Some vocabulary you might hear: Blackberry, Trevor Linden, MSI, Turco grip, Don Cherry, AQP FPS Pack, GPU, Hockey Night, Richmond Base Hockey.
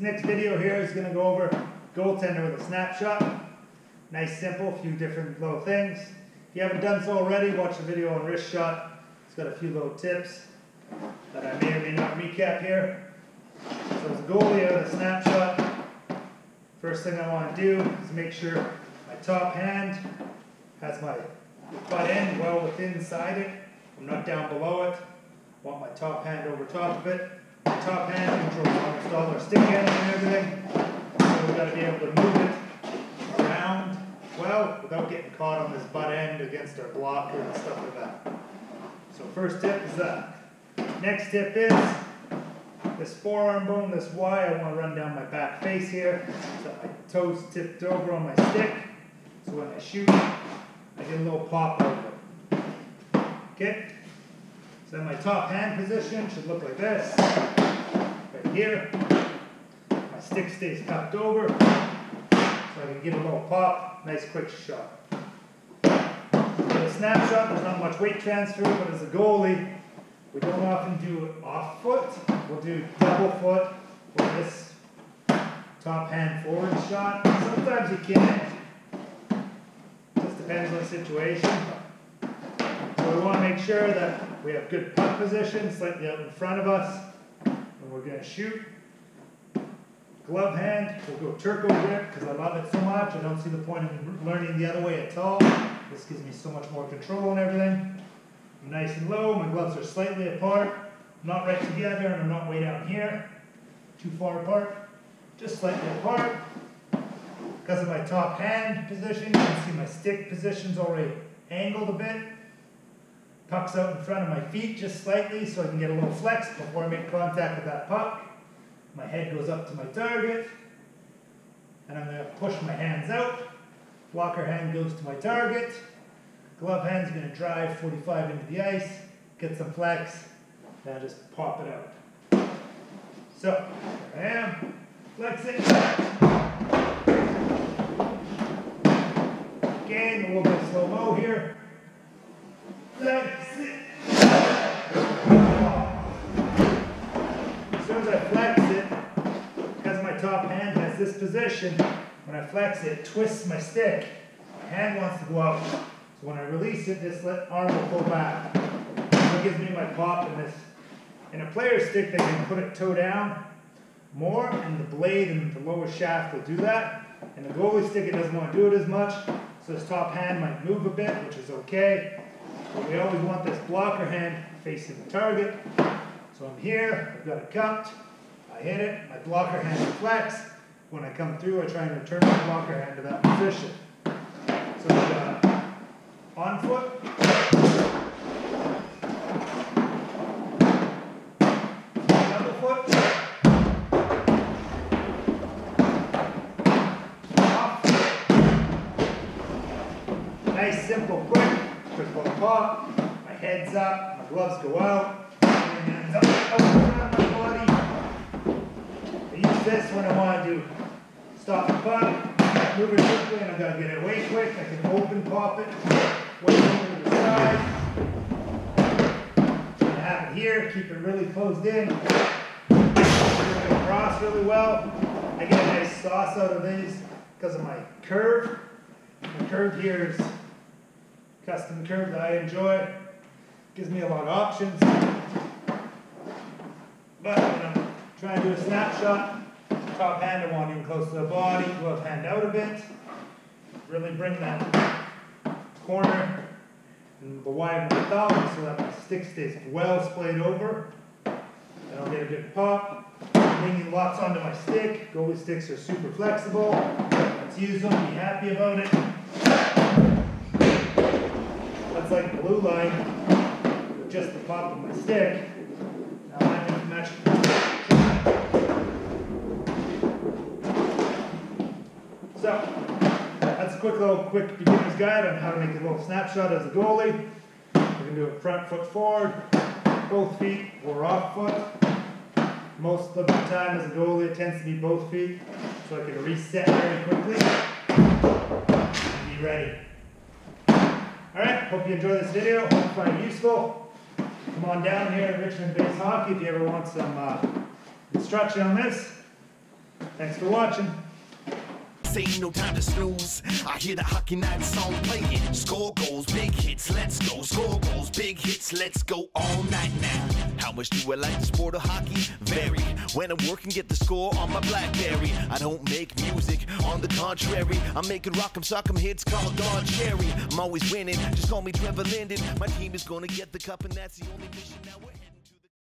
This next video here is going to go over goaltender with a snapshot. Nice, simple, a few different little things. If you haven't done so already, watch the video on wrist shot. It's got a few little tips that I may or may not recap here. So as a goalie with a snapshot, first thing I want to do is make sure my top hand has my butt end well inside it. I'm not down below it. I want my top hand over top of it. My top hand controls almost all our stick handling and everything. So we've got to be able to move it around well without getting caught on this butt end against our blocker and stuff like that. So first tip is that. Next tip is this forearm bone, this Y, I want to run down my back face here. So my toes tipped over on my stick. So when I shoot, I get a little pop over it. Okay? So then my top hand position should look like this, right here. My stick stays tucked over, so I can give a little pop, nice quick shot. For the snapshot, there's not much weight transfer, but as a goalie, we don't often do off foot. We'll do double foot for this top hand forward shot. Sometimes you can. Just depends on the situation. So we want to make sure that we have good puck position, slightly out in front of us, and we're going to shoot. Glove hand, we'll go Turco grip, because I love it so much. I don't see the point in learning the other way at all. This gives me so much more control and everything. I'm nice and low, my gloves are slightly apart. I'm not right together, and I'm not way down here. Too far apart, just slightly apart. Because of my top hand position, you can see my stick position's already angled a bit. Puck's out in front of my feet just slightly so I can get a little flex before I make contact with that puck. My head goes up to my target. And I'm going to push my hands out. Blocker hand goes to my target. Glove hand's going to drive 45 into the ice, get some flex, and I just pop it out. So, here I am, flexing. Again, a little bit of slow-mo here. Flex it. As soon as I flex it, because my top hand has this position, when I flex it, it twists my stick. My hand wants to go out. So when I release it, this arm will pull back. So it gives me my pop in this. In a player's stick, they can put it toe down more, and the blade and the lower shaft will do that. In the goalie stick, it doesn't want to do it as much, so this top hand might move a bit, which is okay. But we always want this blocker hand facing the target. So I'm here, I've got it cupped, I hit it, my blocker hand deflects. When I come through, I try and return my blocker hand to that position. So we got on foot, double foot, off foot. Nice, simple, quick. Pop, my head's up, my gloves go out, and up around my body. I use this when I want to stop the puck, move it quickly, and I've got to get it away quick. I can open pop it, wave it to the side. I have it here, keep it really closed in. Cross really well. I get a nice sauce out of these because of my curve. My curve here is custom curve that I enjoy. Gives me a lot of options. But when I'm trying to do a snapshot, top hand I want in close to the body, glove hand out a bit. Really bring that corner and the Y of my thumb so that my stick stays well splayed over. And I'll get a good pop. Bringing lots onto my stick. Goalie sticks are super flexible. Let's use them, be happy about it. Like blue line with just the pop of my stick. Now I'm going to match it. So that's a quick beginner's guide on how to make a little snapshot as a goalie. We're going to do a front foot forward, both feet or off foot. Most of the time as a goalie it tends to be both feet, so I can reset very quickly and be ready. Alright, hope you enjoy this video, hope you find it useful. Come on down here at Richmond Base Hockey if you ever want some instruction on this. Thanks for watching. Ain't no time to snooze. I hear the Hockey Night song playing. Score goals, big hits, let's go. Score goals, big hits, let's go all night now. How much do I like the sport of hockey? Very. When I'm working, get the score on my Blackberry. I don't make music, on the contrary. I'm making rock'em sock'em hits called Don Cherry. I'm always winning, just call me Trevor Linden. My team is gonna get the cup and that's the only mission that we're